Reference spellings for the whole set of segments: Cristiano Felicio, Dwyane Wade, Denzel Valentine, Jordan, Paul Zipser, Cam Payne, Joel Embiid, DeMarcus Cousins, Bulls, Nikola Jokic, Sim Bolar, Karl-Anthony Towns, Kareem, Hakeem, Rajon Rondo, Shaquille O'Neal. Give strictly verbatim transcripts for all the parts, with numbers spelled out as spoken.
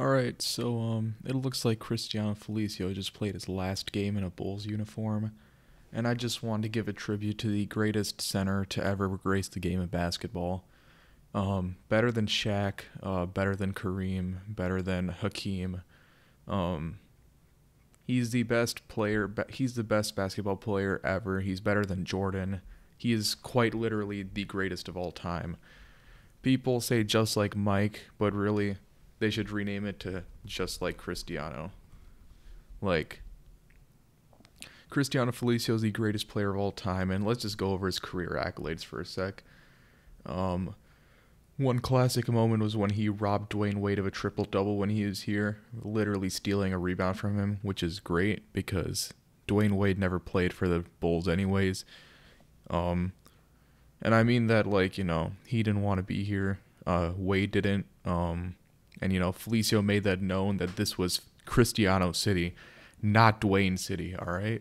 All right, so um, it looks like Cristiano Felicio just played his last game in a Bulls uniform, and I just wanted to give a tribute to the greatest center to ever grace the game of basketball. Um, better than Shaq, uh, better than Kareem, better than Hakeem. Um, he's the best player. He's the best basketball player ever. He's better than Jordan. He is quite literally the greatest of all time. People say just like Mike, but really, they should rename it to just like Cristiano. Like, Cristiano Felicio is the greatest player of all time, and let's just go over his career accolades for a sec. Um, one classic moment was when he robbed Dwyane Wade of a triple-double when he was here, literally stealing a rebound from him, which is great because Dwyane Wade never played for the Bulls anyways. Um, and I mean that, like, you know, he didn't want to be here. Uh, Wade didn't. Um... And, you know, Felicio made that known that this was Cristiano City, not Dwyane City, all right?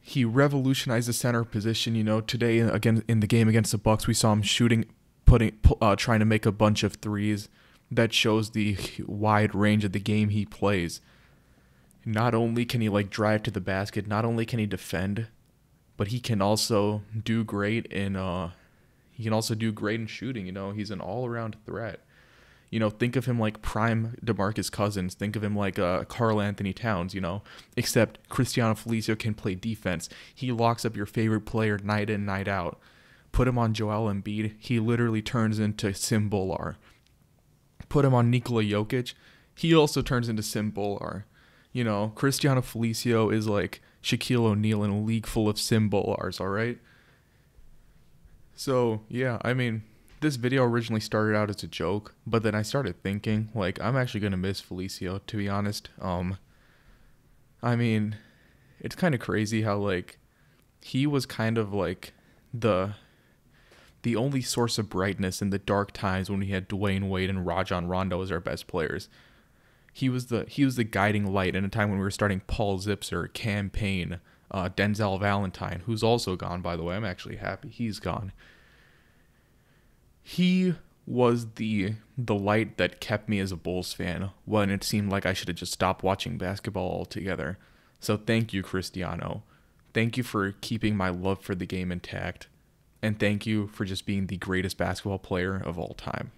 He revolutionized the center position, you know. Today, again, in the game against the Bucks, we saw him shooting, putting, uh, trying to make a bunch of threes. That shows the wide range of the game he plays. Not only can he, like, drive to the basket, not only can he defend, but he can also do great in, uh, he can also do great in shooting, you know. He's an all-around threat. You know, think of him like prime DeMarcus Cousins. Think of him like uh, Karl-Anthony Towns, you know. Except Cristiano Felicio can play defense. He locks up your favorite player night in, night out. Put him on Joel Embiid. He literally turns into Sim Bolar. Put him on Nikola Jokic. He also turns into Sim Bolar. You know, Cristiano Felicio is like Shaquille O'Neal in a league full of Sim Bolars, all right? So, yeah, I mean, this video originally started out as a joke, but then I started thinking, like, I'm actually going to miss Felicio, to be honest. Um, I mean, it's kind of crazy how, like, he was kind of, like, the the only source of brightness in the dark times when we had Dwyane Wade and Rajon Rondo as our best players. He was the he was the guiding light in a time when we were starting Paul Zipser, Cam Payne, uh, Denzel Valentine, who's also gone, by the way. I'm actually happy he's gone. He was the the light that kept me as a Bulls fan when it seemed like I should have just stopped watching basketball altogether. So thank you, Cristiano. Thank you for keeping my love for the game intact. And thank you for just being the greatest basketball player of all time.